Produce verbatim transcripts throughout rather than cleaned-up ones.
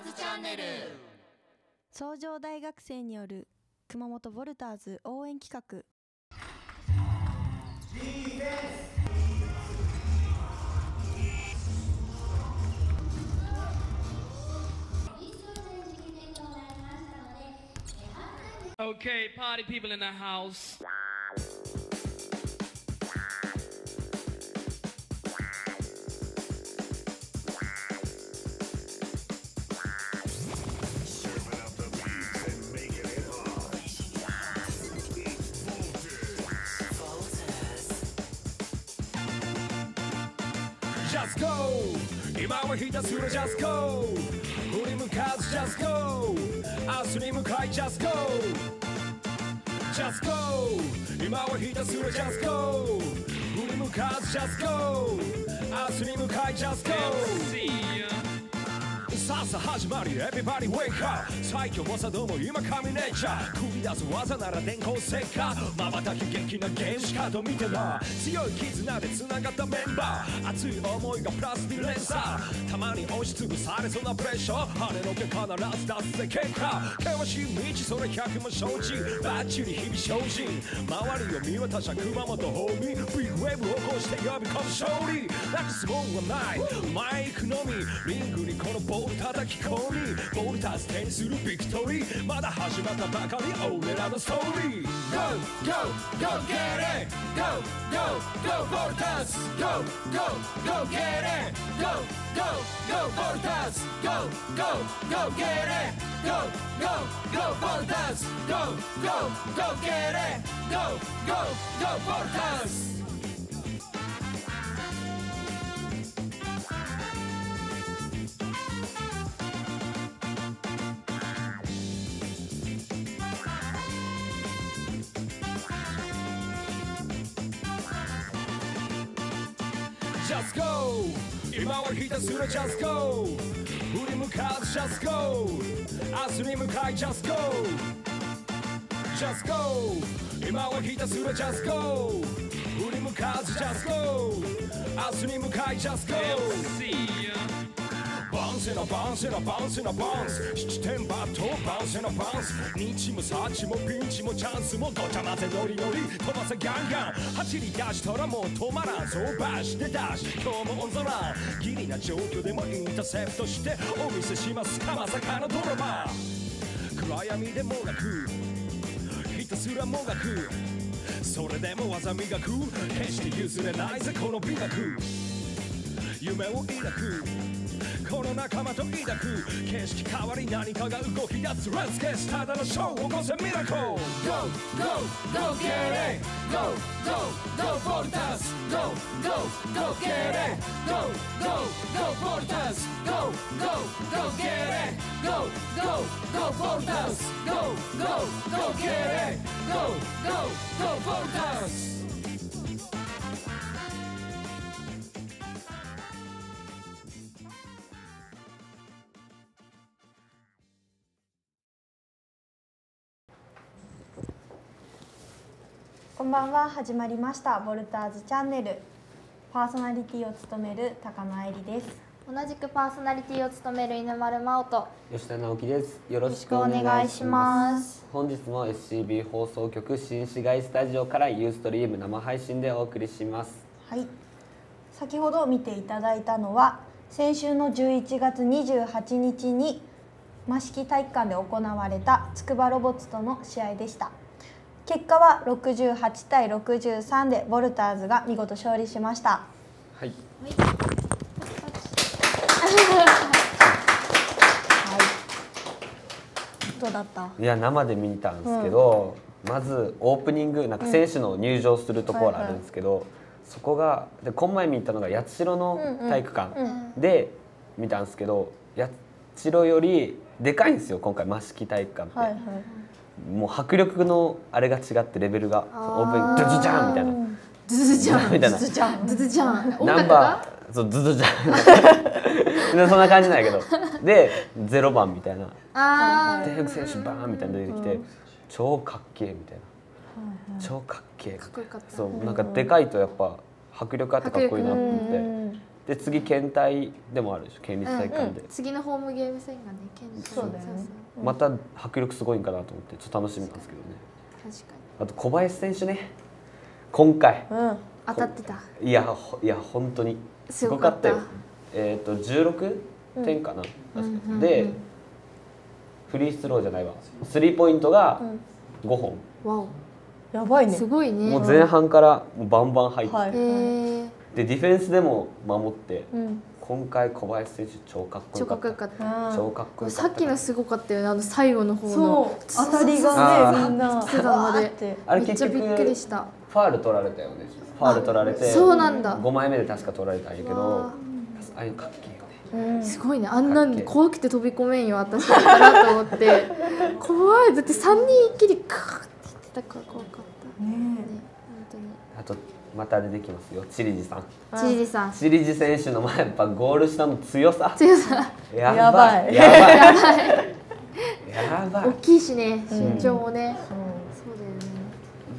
ーズチャンネル。崇城大学生による熊本ヴォルターズ応援企画。Okay, party people in the house. 今はひたすら Just Go 振り向かず Just Go 明日に向かい Just Go Just Go 今はひたすら Just Go 振り向かず Just Go 明日に向かい Just Go さあさあ始まり Everybody wake up 最強はさどうも今神ネイチャー繰り出す技なら電光石火瞬き元気なゲームしかと見てな強い絆で繋がったメンバー熱い思いがプラスに連鎖たまに押しつぶされそうなプレッシャー跳ねのけ必ず脱せ結果険しい道それひゃくも承知バッチリ日々精進周りを見渡した熊本ホーミービッグウェーブを起こして呼び込む勝利なくすもんはないマイクのみリングにこのボール叩き込みボール達成にするビクトリーまだ始まったばかり俺らのストーリー Go Go Go Get It Go Go Go Voltas Go Go Go Get It Go Go Go Voltas Go Go Go Get It Go Go Go Voltas Go Go Go Get It Go Go Go Voltas Just go 今はひたすら Just go 振り向かず Just go 明日に向かい Just go Just go 今はひたすら Just go 振り向かず Just go 明日に向かい Just goバンセなバンセなバンセなバンスななてんバットバンセなバンスにチもさんチもピンチもチャンスもごちゃ混ぜノリノリ飛ばせガンガン走り出したらもう止まらんそうバシで出し今日もオンザランギリな状況でもインターセプトしてお見せしますかまさかのドラマ暗闇でもがくひたすらもがくそれでも技磨く決して譲れないぜこの美学夢を抱くこの仲間と抱く景色変わり何かが動き出す Let's get started ただのショーを起こせミラクル Go Go Go Get It Go Go Go Voltas Go Go Go Get It Go Go Go Voltas Go Go Go Get It Go Go Go Voltas Go Go Go Get It Go Go Go Voltasこんばんは。始まりましたボルターズチャンネル。パーソナリティを務める高野愛理です。同じくパーソナリティを務める稲丸真央と吉田直樹です。よろしくお願いします。本日も エスシービー 放送局新市街スタジオから Ustream 生配信でお送りします。はい、先ほど見ていただいたのは先週のじゅういちがつにじゅうはちにちに益城体育館で行われたつくばロボッツとの試合でした。結果はろくじゅうはちたいろくじゅうさんでボルターズが見事勝利しました。はい。どうだった？いや生で見たんですけど、うん、まずオープニングなんか選手の入場するところあるんですけど、うん、そこがでこの前見たのが八代の体育館で見たんですけど、八代よりでかいんですよ今回益城体育館って。はいはい、もう迫力のあれが違ってレベルがオープニングドゥズジャンみたいなドゥズジャンみたいなドゥズジャンナンバーそうドゥズジャンそんな感じなんやけどでゼロばんみたいな天福選手バーンみたいな出てきて超かっけえみたいな超かっけえかっこよかった。そうなんかでかいとやっぱ迫力あってかっこいいなと思ってで次県大でもあるでしょ、県立体育館で、うんうん、次のホームゲーム戦がね、県大、そうだよね、また迫力すごいんかなと思ってちょっと楽しみなんですけどね。確かに。あと小林選手ね、今回、うん、当たってた。いやいや本当にすごかったよ。えっとじゅうろくてんかな、確かでフリースローじゃないわ、スリーポイントがごほん。わお、やばいね。すごいね。もう前半からバンバン入って。へえ。でディフェンスでも守って、うん、今回小林選手超かっこよかった。超かっこよかった。超かっこよかった。さっきのすごかったよね、あの最後の方の当たりがね、みんな普段まであれ結局びっくりした。ファール取られたよね。ファール取られて、そうなんだ。ごまいめで確か取られたんやけど、ああいうかっけえよね。すごいね。あんなに怖くて飛び込めんよ私だったなと思って。怖い。だってさんにん一気にカーって言ってたから怖かった。ねえ、本当に。あと、また出てきますよ、チリジさん。チリジさん。チリジ選手の前、やっぱゴール下の強さ。強さ。やばい。やばい。やばい。大きいしね、身長もね。そうだよ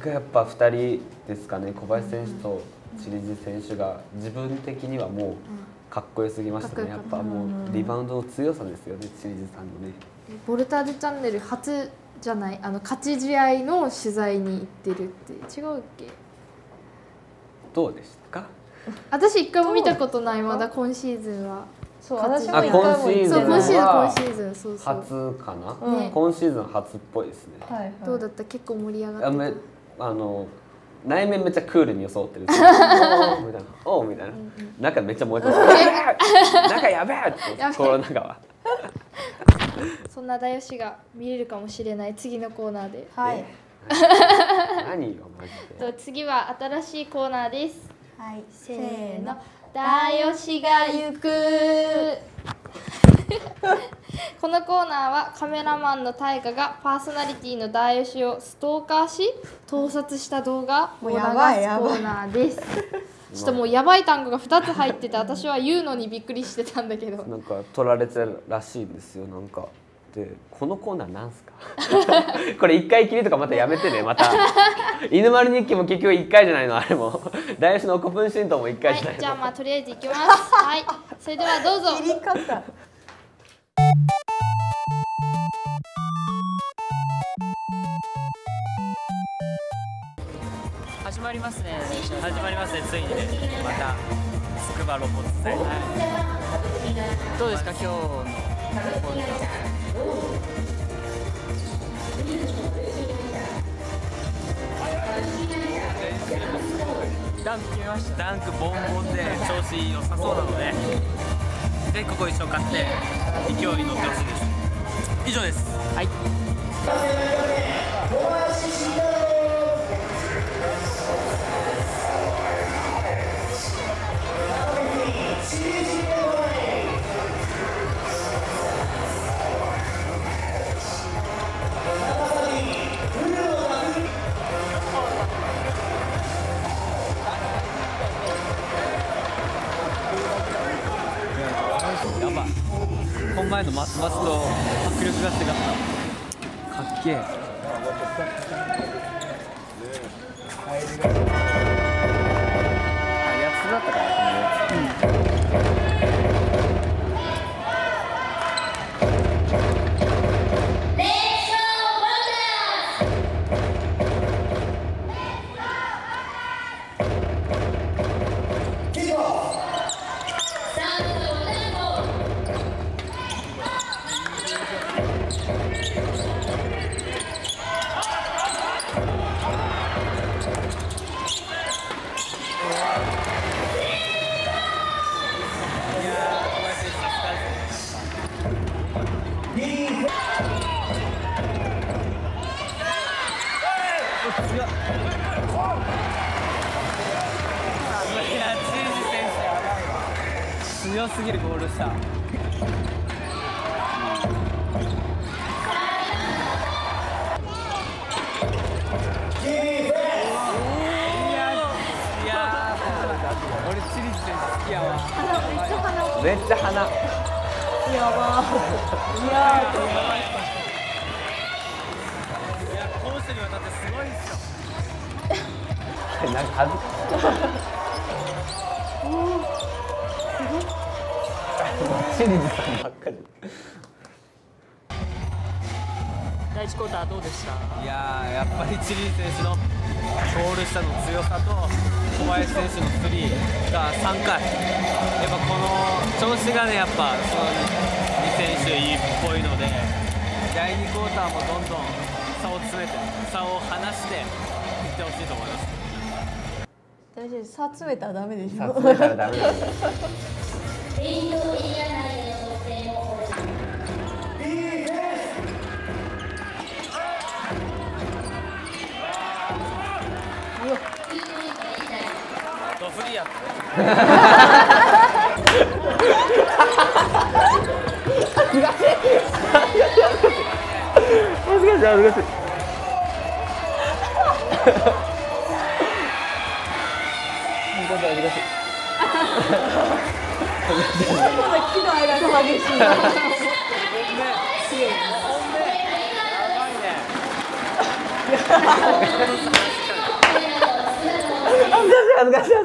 ね。がやっぱ二人ですかね、小林選手とチリジ選手が自分的にはもうかっこよすぎましたね。やっぱもうリバウンドの強さですよね、チリジさんのね。ボルターズチャンネル初じゃない、あの勝ち試合の取材に行ってるって違うっけ？どうでしたか？私一回も見たことない、まだ今シーズンは。そう、私も一回も。そう、今シーズン、今シーズン、初かな。今シーズン初っぽいですね。どうだった？結構盛り上がってた。あの内面めっちゃクールに装ってる。おおみたいな。中めっちゃ燃えてる。中やべえ。心の中は。そんなだよしが見れるかもしれない次のコーナーで。はい。何よマジで。と次は新しいコーナーです。はい。せーの。だよしがゆく。このコーナーはカメラマンの大我がパーソナリティのだよしをストーカーし盗撮した動画を流すコーナーです。ちょっともうやばい単語がふたつ入ってて、私は言うのにびっくりしてたんだけど。なんか取られてるらしいんですよ、なんか。でこのコーナーなんすか？これいっかいきりとかまたやめてね、また犬丸日記も結局いっかいじゃないの、あれもだよしの古墳神道もいっかいじゃないの、はい、じゃあまあとりあえずいきます。はい、それではどうぞ。切り方始まりますね。始まりますね、ついにね。またつくばロボッツ、はい、どうですか今日のダンク決めました。ダンクボンボンで調子良さそうなので、でここ一生勝って勢いに乗ってほしいです。以上です。はい。前のマスと迫力が違った。かっけえ。強すぎるゴールした。うん、俺チリジ選手好きやわ。めっちゃ鼻。やばー。いやー。いやコースにわたってすごいですよ。なんか恥ずかしい。すごい。清水さんばっかり。第一クォーターどうでした？いやー、やっぱりチリ選手のゴール下の強さと小林選手のスリーがさんかい、やっぱこの調子がね、やっぱそのに選手いいっぽいので、第にクォーターもどんどん差を詰めて、差を離していってほしいと思います。大事です。差詰めたらダメでしょ。差詰めたらダメです。恥ずかしい恥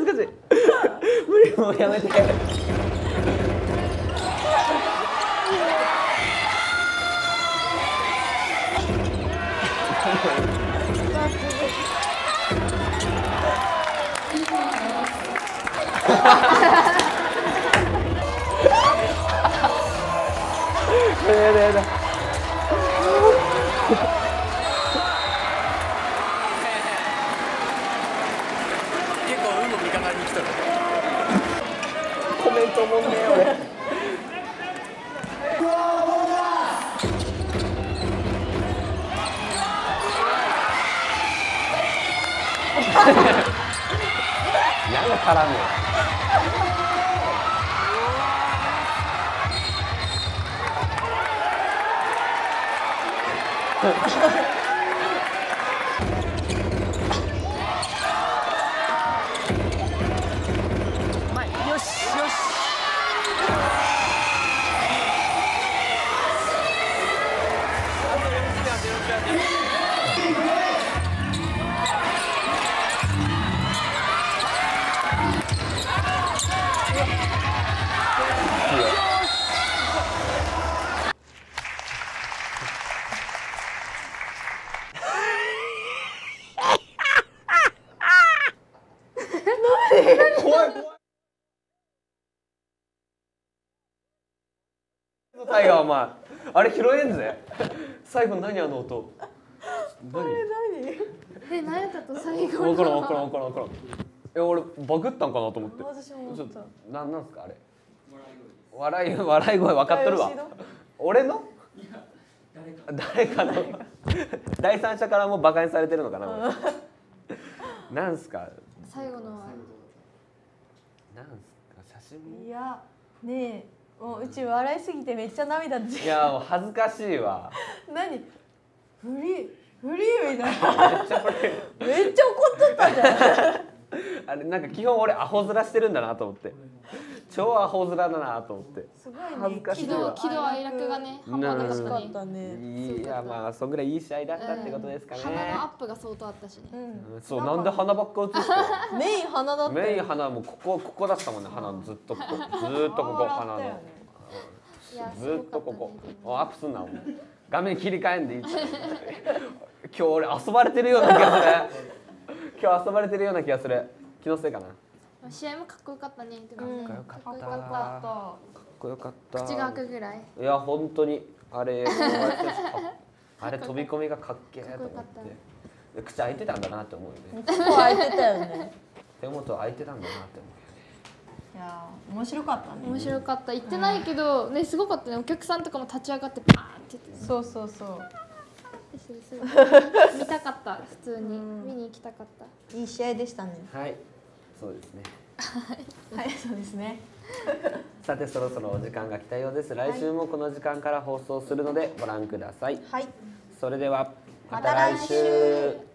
ずかしい。無理もうやめて。やだやだ。コメントもんね俺。なんか絡むよ。タイガーお前あれ拾えんぜ。最後何あの音。何？え、何やったと最後。分からん分からん分からん分からん。え、俺バグったんかなと思って。私も思った。何なんすかあれ。笑い声。笑い声分かっとるわ。俺の？いや誰か。誰かの。第三者からもバカにされてるのかな。なんすか。最後のは。なんすか写真。いやねえ。もううち笑いすぎてめっちゃ涙出てきた。いやもう恥ずかしいわ。何フリーフリーみたいな。めっちゃこれめっちゃ怒っとったじゃん。あれなんか基本俺アホ面してるんだなと思って、超アホ面だなと思って、すごいね。恥ずかしいわ。喜怒哀楽がね半端なかったね。いやまあそんぐらいいい試合だったってことですかね。鼻のアップが相当あったしね。そう、なんで鼻ばっか映すの。メイン鼻だった。メイン鼻もここここだったもんね。鼻ずっとここずっとここ鼻のずっとここアップすんなもん。画面切り替えんでいい。今日俺遊ばれてるような気がする。今日遊ばれてるような気がする。気のせいかな。試合もかっこよかったね。かっこよかった。かっこよかった。口が開くぐらい。いや本当にあれあれ飛び込みがかっけーと思って。口開いてたんだなって思うよね。結構開いてたよね。手元開いてたんだなって思う。いや面白かったね。面白かった。言ってないけどね、すごかったね。お客さんとかも立ち上がってパーンって。そうそうそう。見たかった。普通に見に行きたかった。いい試合でしたね。はいそうですね。はいそうですね。さてそろそろお時間が来たようです。来週もこの時間から放送するのでご覧ください。はい、それではまた来週。